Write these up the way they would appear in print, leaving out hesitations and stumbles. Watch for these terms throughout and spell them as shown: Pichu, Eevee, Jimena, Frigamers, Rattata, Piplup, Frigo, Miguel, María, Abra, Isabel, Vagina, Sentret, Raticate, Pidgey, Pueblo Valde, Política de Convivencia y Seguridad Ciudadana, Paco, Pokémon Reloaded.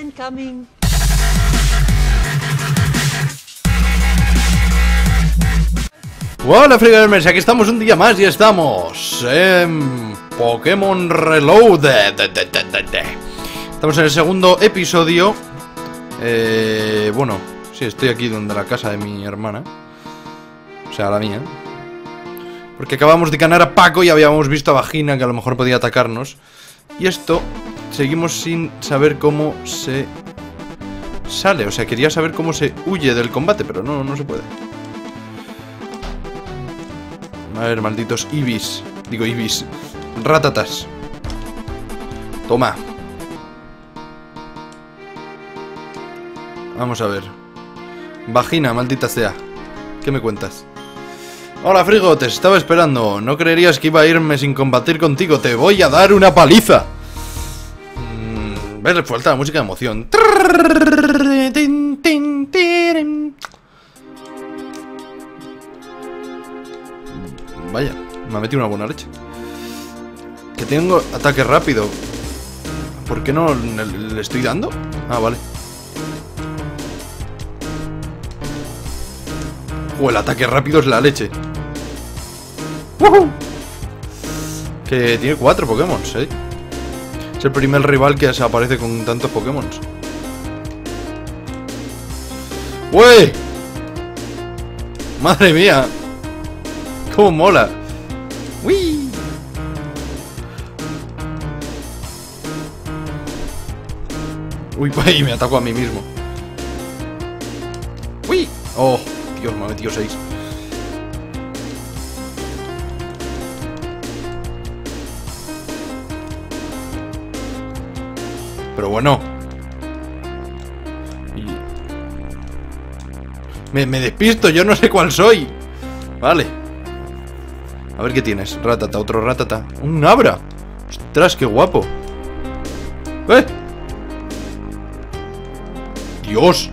I'm coming. Hola Frigamers, aquí estamos un día más y estamos en Pokémon Reloaded. Estamos en el segundo episodio. Bueno, sí, estoy aquí donde la casa de mi hermana. O sea, la mía. Porque acabamos de ganar a Paco y habíamos visto a Vagina, que a lo mejor podía atacarnos. Y esto, seguimos sin saber cómo se sale. O sea, quería saber cómo se huye del combate, pero no se puede. A ver, malditos Eevees. Digo Eevees. Rattatas. Toma. Vamos a ver. Vagina, maldita sea. ¿Qué me cuentas? Hola Frigo, te estaba esperando. No creerías que iba a irme sin combatir contigo. Te voy a dar una paliza. ¿Ves? Le falta la música de emoción. Vaya, me ha metido una buena leche. Que tengo ataque rápido. ¿Por qué no le estoy dando? Ah, vale. O el ataque rápido es la leche. ¡Woohoo! Que tiene 4 Pokémon, ¿eh? Es el primer rival que desaparece con tantos Pokémon. ¡Wey! ¡Madre mía! ¡Cómo mola! ¡Uy! ¡Uy, pay! Me ataco a mí mismo. ¡Uy! ¡Oh! Dios, me ha metido 6. Pero bueno. Me despisto, yo no sé cuál soy. Vale. A ver qué tienes. Rattata, otro Rattata. ¡Un Abra! ¡Ostras, qué guapo! ¡Eh! ¡Dios!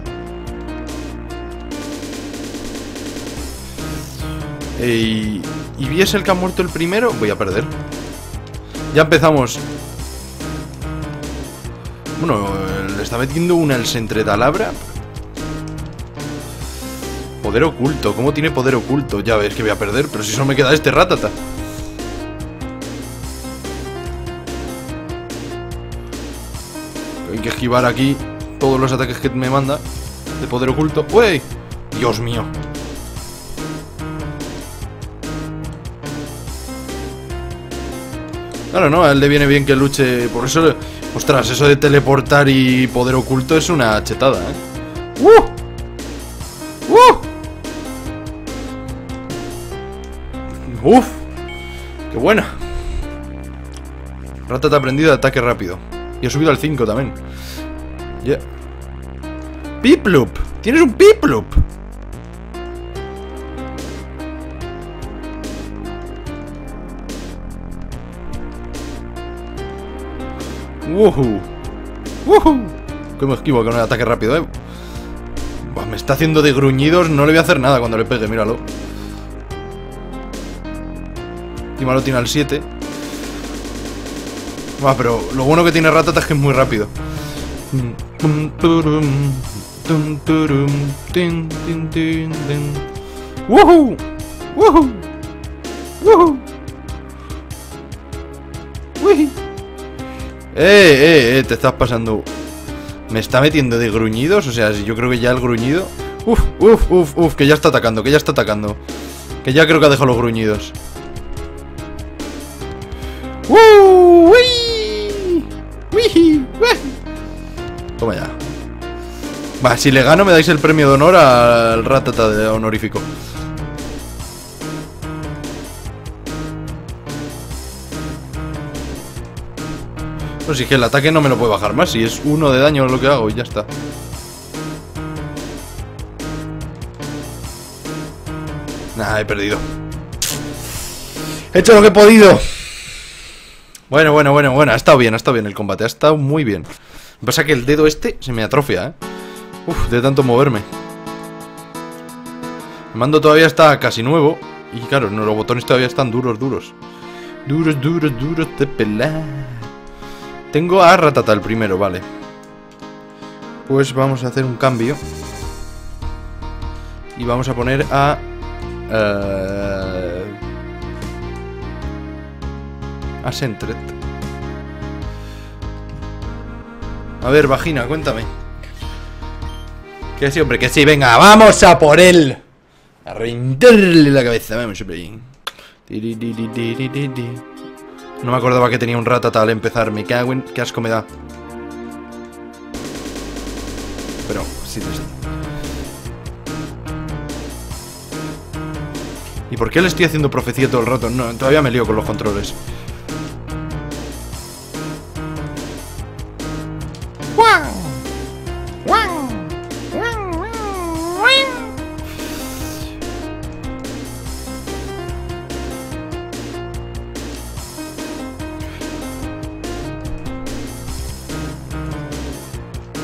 Y viese el que ha muerto el primero, voy a perder. Ya empezamos. Bueno, le está metiendo una el Sentret al Abra. Poder oculto, ¿cómo tiene poder oculto? Ya ves que voy a perder, pero si solo me queda este Rattata. Hay que esquivar aquí todos los ataques que me manda de poder oculto. ¡Wey! Dios mío. Claro, no, a él le viene bien que luche. Por eso, ostras, eso de teleportar y poder oculto es una chetada, ¿eh? ¡Uf! ¡Qué buena! Rattata aprendida de ataque rápido. Y ha subido al 5 también. Yeah. ¡Piplup! ¡Tienes un Piplup! ¡Woohoo! ¡Woohoo! ¿Cómo esquivo con el ataque rápido, eh? Bah, me está haciendo de gruñidos. No le voy a hacer nada cuando le pegue, míralo. Y malo tiene al 7. Va, pero lo bueno que tiene Rattata es que es muy rápido. ¡Woohoo! ¡Woohoo! ¡Woohoo! Te estás pasando. Me está metiendo de gruñidos. O sea, yo creo que ya el gruñido. Que ya está atacando, que ya creo que ha dejado los gruñidos. Toma ya. Va, si le gano me dais el premio de honor al Rattata de honorífico. No, si es que el ataque no me lo puede bajar más. Si es 1 de daño lo que hago y ya está. Nah, he perdido. He hecho lo que he podido. Bueno, ha estado bien el combate, ha estado muy bien. Lo que pasa es que el dedo este se me atrofia, ¿eh? Uf, de tanto moverme. El mando todavía está casi nuevo. Y claro, los botones todavía están duros. Duros de pelar. Tengo a Rattata el primero, vale. pues vamos a hacer un cambio. Y vamos a poner a... a Sentret. A ver, Vagina, cuéntame. Que sí, hombre, que sí, venga, vamos a por él. A rendirle la cabeza, vamos, hombre. No me acordaba que tenía un Rattata al empezar. Me cago en... qué asco me da. Pero, sí, no sé. ¿Y por qué le estoy haciendo profecía todo el rato? No, todavía me lío con los controles.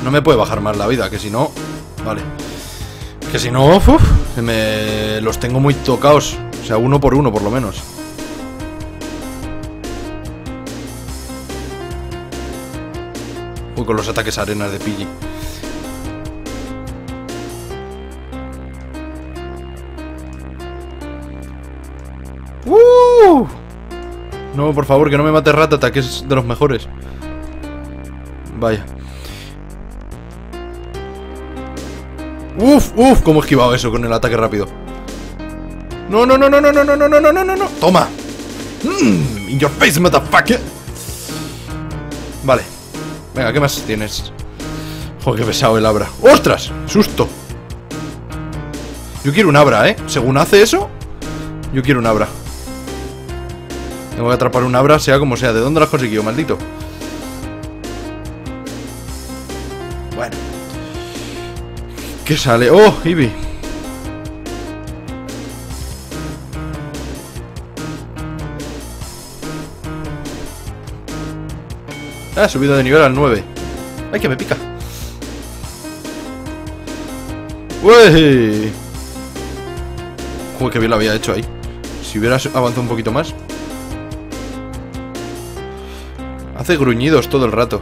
No me puede bajar más la vida, que si no... Vale. Que si no... Uf, me los tengo muy tocados. O sea, uno por uno, por lo menos. Uy, con los ataques arenas de Pidgey. ¡Uh! No, por favor, que no me mate Rattata, que es de los mejores. Vaya. Uf, uf, cómo he esquivado eso con el ataque rápido. No, no, no, no, no, no, no, no, no, no, no, no. Toma. In your face, motherfucker. Vale. Venga, ¿qué más tienes? Joder, qué pesado el Abra. ¡Ostras! ¡Susto! Yo quiero un Abra, ¿eh? Según hace eso, yo quiero un Abra. Tengo que atrapar un Abra, sea como sea. ¿De dónde lo has conseguido, maldito? Bueno. ¿Qué sale? ¡Oh, Eevee! Ah, subido de nivel al 9. ¡Ay, que me pica! ¡Uey! Joder, que bien lo había hecho ahí. Si hubieras avanzado un poquito más. Hace gruñidos todo el rato.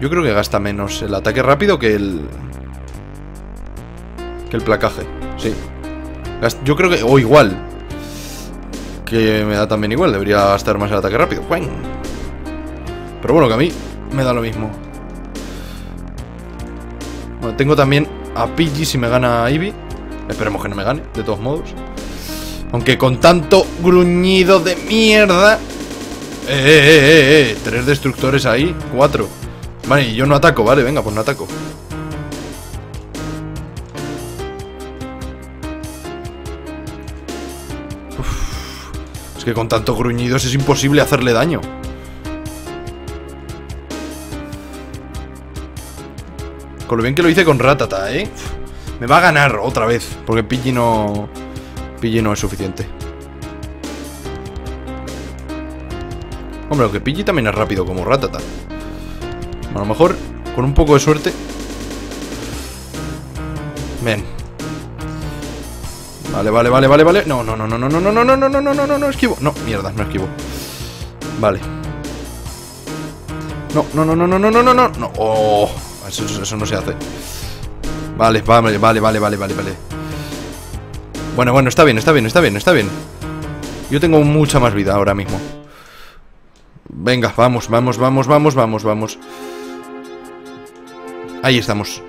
Yo creo que gasta menos el ataque rápido que el... que el placaje. Sí. Yo creo que... o igual. Que me da también igual. Debería gastar más el ataque rápido. Pero bueno, que a mí me da lo mismo. Bueno, tengo también a Pidgey si me gana a Eevee. Esperemos que no me gane, de todos modos. Aunque con tanto gruñido de mierda... Tres destructores ahí. 4. Vale, y yo no ataco, vale, venga, pues no ataco. Uf, es que con tantos gruñidos es imposible hacerle daño. Con lo bien que lo hice con Rattata, ¿eh? Uf, me va a ganar otra vez, porque Pidgey no es suficiente. Hombre, aunque Pidgey también es rápido como Rattata. A lo mejor, con un poco de suerte. Ven. Vale, vale, vale, vale, vale. No, no, no, no, no, no, no, no, no, no, no, no, no, no, no, esquivo. No, mierda, no esquivo. Vale. No, no, no, no, no, no, no, no, no, no. Oh, eso no se hace. Vale, vale, vale, vale, vale, vale, vale. Bueno, está bien, está bien, está bien, está bien. Yo tengo mucha más vida ahora mismo. Venga, vamos, vamos, vamos, vamos, vamos, vamos. Ahí estamos.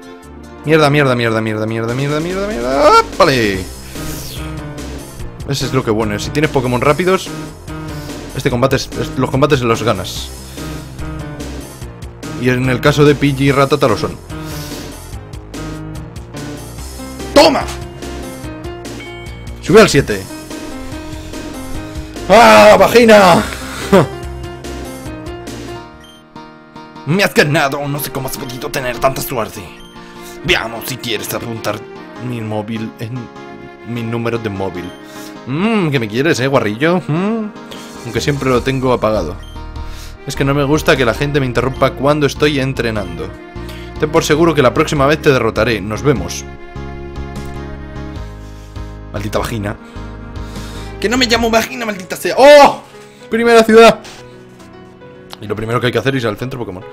Mierda, mierda, mierda, mierda, mierda, mierda, mierda, mierda. ¡Vale! Eso es lo que bueno. Si tienes Pokémon rápidos, este combate los combates los ganas. Y en el caso de Pidgey y Rattata lo son. ¡Toma! Sube al 7. ¡Ah, Vagina! Me has ganado, no sé cómo has podido tener tanta suerte. Veamos si quieres apuntar mi móvil en mi número de móvil. Que me quieres, guarrillo. Aunque siempre lo tengo apagado. Es que no me gusta que la gente me interrumpa cuando estoy entrenando. Ten por seguro que la próxima vez te derrotaré. Nos vemos. Maldita Vagina. Que no me llamo Vagina, maldita sea. ¡Oh! Primera ciudad. Y lo primero que hay que hacer es ir al centro Pokémon.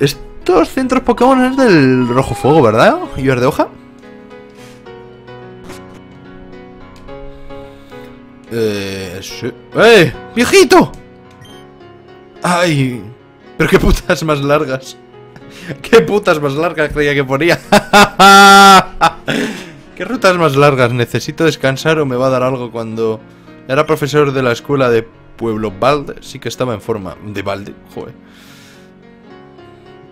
Estos centros Pokémon es del rojo fuego, ¿verdad? ¿Y verde hoja? Sí. ¡Eh! ¡Viejito! ¡Ay! Pero qué putas más largas. ¡Qué putas más largas creía que ponía! ¿Qué rutas más largas? ¿Necesito descansar o me va a dar algo cuando...? Era profesor de la escuela de Pueblo Valde. Sí que estaba en forma. ¿De Valde? Joder.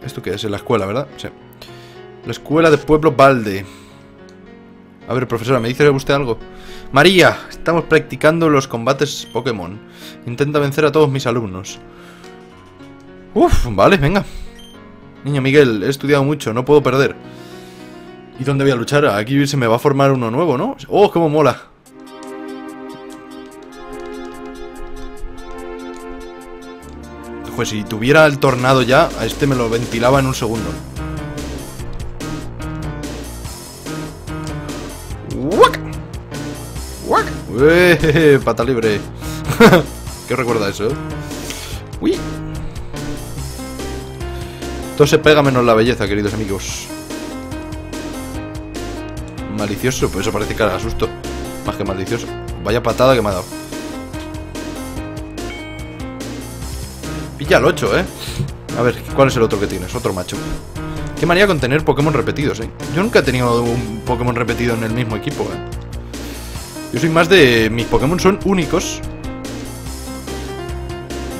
¿Esto qué es? En la escuela, ¿verdad? Sí. La escuela de Pueblo Valde. A ver, profesora, ¿me dice usted algo? María, estamos practicando los combates Pokémon. Intenta vencer a todos mis alumnos. Uf, vale, venga. Niño Miguel, he estudiado mucho, no puedo perder. ¿Y dónde voy a luchar? Aquí se me va a formar uno nuevo, ¿no? ¡Oh, cómo mola! Pues si tuviera el tornado ya, a este me lo ventilaba en un segundo. ¡Wack! ¡Wack! ¡Ueh! ¡Pata libre! ¿Qué recuerda eso? ¡Uy! Todo se pega menos la belleza, queridos amigos. Malicioso, pues eso parece cara de susto. Más que malicioso. Vaya patada que me ha dado. Pilla al 8, ¿eh? A ver, ¿cuál es el otro que tienes? Otro macho. Qué manía con tener Pokémon repetidos, ¿eh? Yo nunca he tenido un Pokémon repetido en el mismo equipo, ¿eh? Yo soy más de... Mis Pokémon son únicos.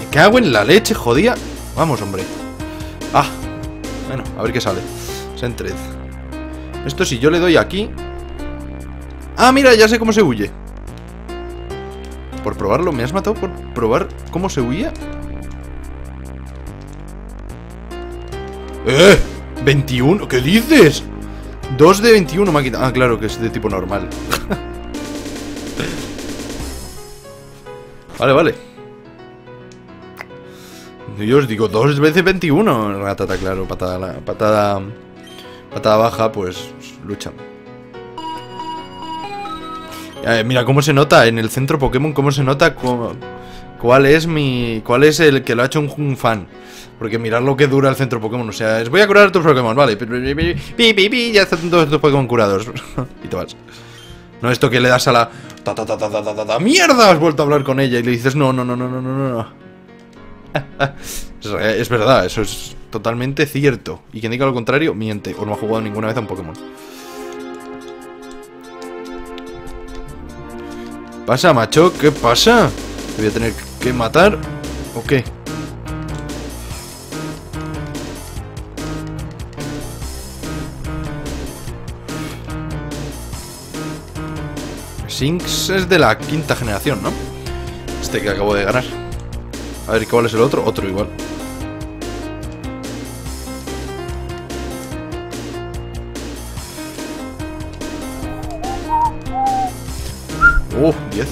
Me cago en la leche, jodía. Vamos, hombre. Ah. Bueno, a ver qué sale. Sentret. Esto si yo le doy aquí... Ah, mira, ya sé cómo se huye. Por probarlo, ¿me has matado por probar cómo se huía? ¡Eh! ¿21? ¿Qué dices? 2 de 21 máquina. Ah, claro, que es de tipo normal. Vale, vale. Yo os digo, 2 veces 21. Rattata, claro, patada baja, pues lucha. Mira cómo se nota en el centro Pokémon, cómo se nota cuál es el que lo ha hecho un fan. Porque mirad lo que dura el centro Pokémon. O sea, es voy a curar a tus Pokémon, vale. Ya están todos tus Pokémon curados. Y te vas. No esto que le das a la... ¡Mierda! Has vuelto a hablar con ella y le dices no. Es verdad, eso es totalmente cierto. Y quien diga lo contrario, miente. O no ha jugado ninguna vez a un Pokémon. ¿Pasa, macho? ¿Qué pasa? ¿Te voy a tener que matar? ¿O qué? Sinx es de la quinta generación, ¿no? Este que acabo de ganar. A ver, ¿cuál es el otro? Otro igual. ¡Oh! 10.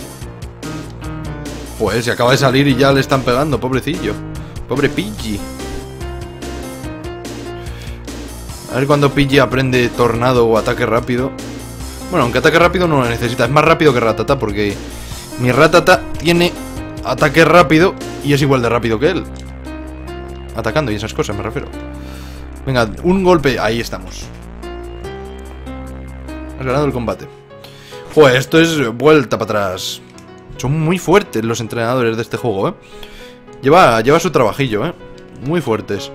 Pues se acaba de salir y ya le están pegando, pobrecillo. Pobre Pidgey. A ver cuando Pidgey aprende tornado o ataque rápido. Bueno, aunque ataque rápido no lo necesita. Es más rápido que Rattata porque... Mi Rattata tiene ataque rápido y es igual de rápido que él. Atacando y esas cosas, me refiero. Venga, un golpe. Ahí estamos. Has ganado el combate. Joder, esto es vuelta para atrás. Son muy fuertes los entrenadores de este juego, ¿eh? Lleva su trabajillo, ¿eh? Muy fuertes.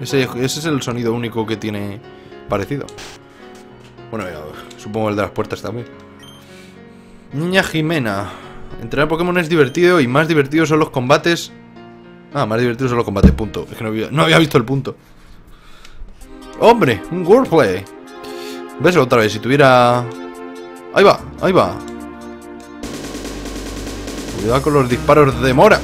Ese es el sonido único que tiene parecido. Bueno, supongo el de las puertas también. Niña Jimena. Entrenar Pokémon es divertido y más divertidos son los combates. Ah, más divertidos son los combates, punto. Es que no había visto el punto. ¡Hombre! ¡Un wordplay! ¿Ves? Otra vez, si tuviera... ¡Ahí va! ¡Ahí va! Cuidado con los disparos de mora.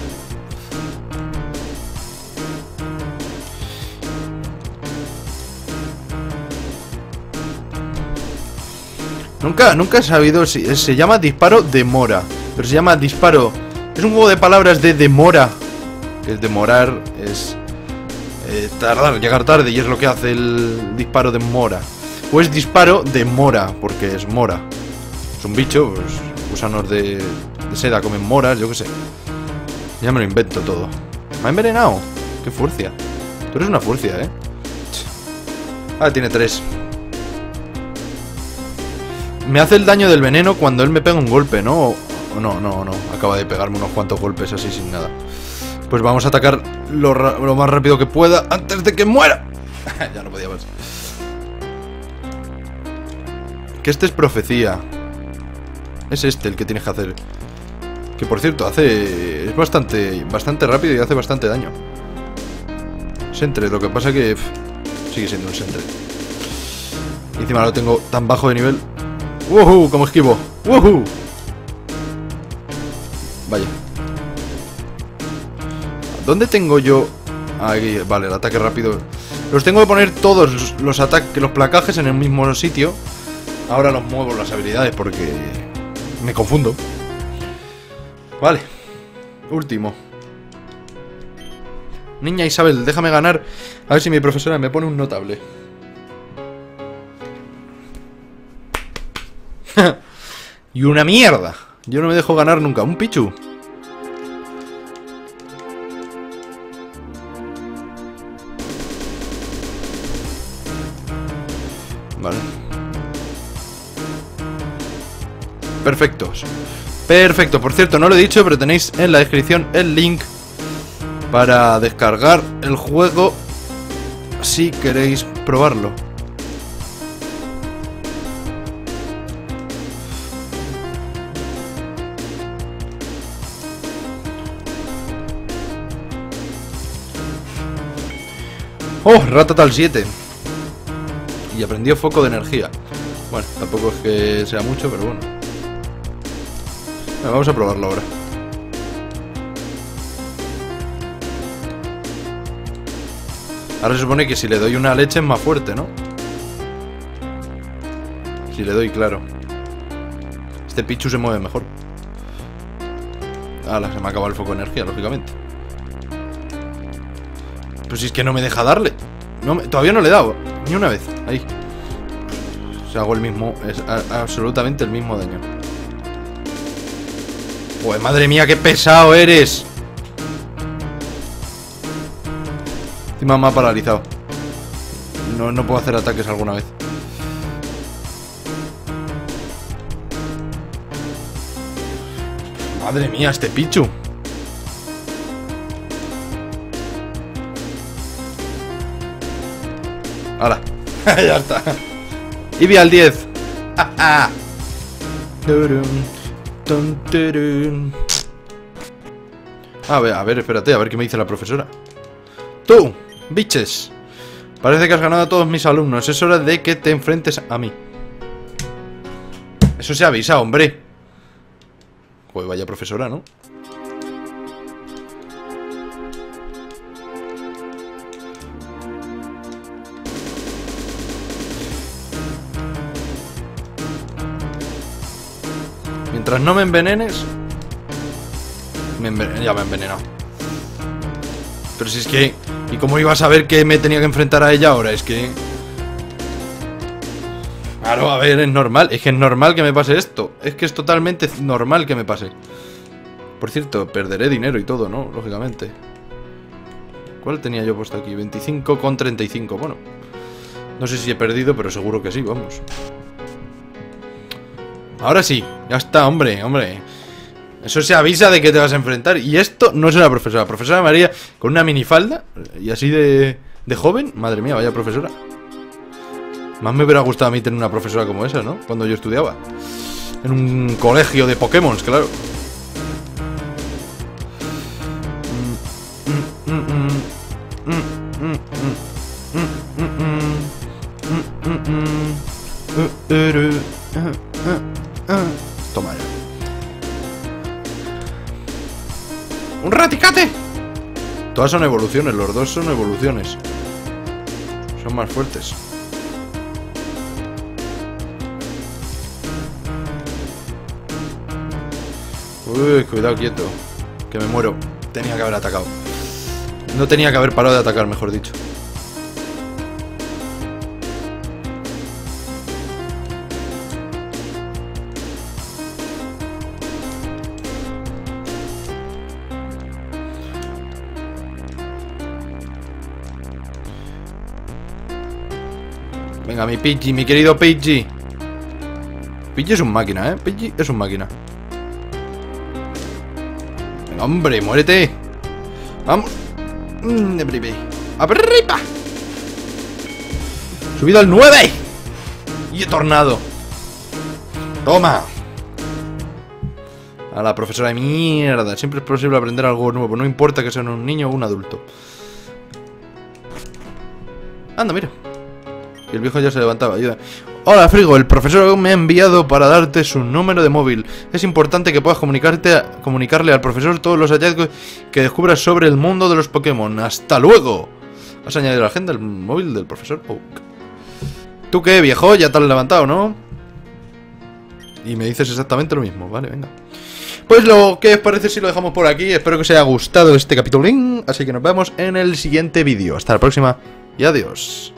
Nunca he sabido si... Se llama disparo de mora. Pero se llama disparo... Es un juego de palabras de demora. Que es demorar, es... tardar, llegar tarde. Y es lo que hace el disparo de mora. O es disparo de mora, porque es mora. son bichos, pues, gusanos de seda, comen moras, yo qué sé. Ya me lo invento todo. ¿Me ha envenenado? ¡Qué furcia! Tú eres una furcia, ¿eh? Ah, tiene 3. Me hace el daño del veneno cuando él me pega un golpe, ¿no? No. Acaba de pegarme unos cuantos golpes así sin nada. Pues vamos a atacar lo más rápido que pueda antes de que muera. Ya no podía más. Que este es profecía. Es este el que tienes que hacer. Que por cierto, hace... Es bastante rápido y hace bastante daño. Sentret, lo que pasa que... sigue siendo un Sentret. Y encima lo tengo tan bajo de nivel. ¡Woohoo! Como esquivo. ¡Woohoo! Vaya. ¿Dónde tengo yo...? Aquí, vale, el ataque rápido. Los tengo que poner todos los ataques, los placajes en el mismo sitio. Ahora los muevo las habilidades porque... me confundo. Vale. Último. Niña Isabel, déjame ganar. A ver si mi profesora me pone un notable. Y una mierda. Yo no me dejo ganar nunca. Un Pichu. Vale. Perfectos. Perfecto, por cierto, no lo he dicho, pero tenéis en la descripción el link para descargar el juego si queréis probarlo. ¡Oh! Rattata al 7. Y aprendió foco de energía. Bueno, tampoco es que sea mucho, pero bueno. Vamos a probarlo ahora. Ahora se supone que si le doy una leche es más fuerte, ¿no? Si le doy, claro. Este Pichu se mueve mejor. Ala, se me ha acabado el foco de energía, lógicamente. Pues si es que no me deja darle. Todavía no le he dado, ni una vez. Ahí. O sea, hago el mismo, es absolutamente el mismo daño. Pues madre mía, qué pesado eres. Encima me ha paralizado. No puedo hacer ataques alguna vez. Madre mía, este Pichu. Ahora. Ya está. Eevee al 10. A ver, espérate, a ver qué me dice la profesora. ¡Tú! ¡Biches! Parece que has ganado a todos mis alumnos. Es hora de que te enfrentes a mí. Eso se avisa, hombre. Pues vaya profesora, ¿no? Mientras no me envenenes... Ya me he envenenado. Pero si es que... ¿Y cómo iba a saber que me tenía que enfrentar a ella ahora? Es que... Claro, a ver, es normal. Es que es normal que me pase esto. Es que es totalmente normal que me pase. Por cierto, perderé dinero y todo, ¿no? Lógicamente. ¿Cuál tenía yo puesto aquí? 25,35. Bueno. No sé si he perdido, pero seguro que sí, vamos. Ahora sí, ya está, hombre. Eso se avisa de que te vas a enfrentar. Y esto no es una profesora. Profesora María con una minifalda y así de joven. Madre mía, vaya profesora. Más me hubiera gustado a mí tener una profesora como esa, ¿no? Cuando yo estudiaba. En un colegio de Pokémon, claro. Toma ya. ¡Un raticate! Todas son evoluciones, los dos son evoluciones. Son más fuertes. Uy, cuidado, quieto. Que me muero. Tenía que haber atacado. No tenía que haber parado de atacar, mejor dicho. Venga, mi Pidgey, mi querido Pidgey. Pidgey es un máquina, ¿eh? Pidgey es un máquina. Venga, hombre, muérete. Vamos. ¡Arriba! ¡Subido al 9! ¡Y he tornado! ¡Toma! A la profesora de mierda. Siempre es posible aprender algo nuevo. No importa que sea un niño o un adulto. Anda, mira. Y el viejo ya se levantaba. Ayuda. Hola, Frigo. El profesor me ha enviado para darte su número de móvil. Es importante que puedas comunicarle al profesor todos los hallazgos que descubras sobre el mundo de los Pokémon. ¡Hasta luego! Has añadido a la agenda el móvil del profesor. Oh. ¿Tú qué, viejo? Ya te has levantado, ¿no? Y me dices exactamente lo mismo. Vale, venga. Pues lo que os parece si lo dejamos por aquí. Espero que os haya gustado este capitulín. Así que nos vemos en el siguiente vídeo. Hasta la próxima y adiós.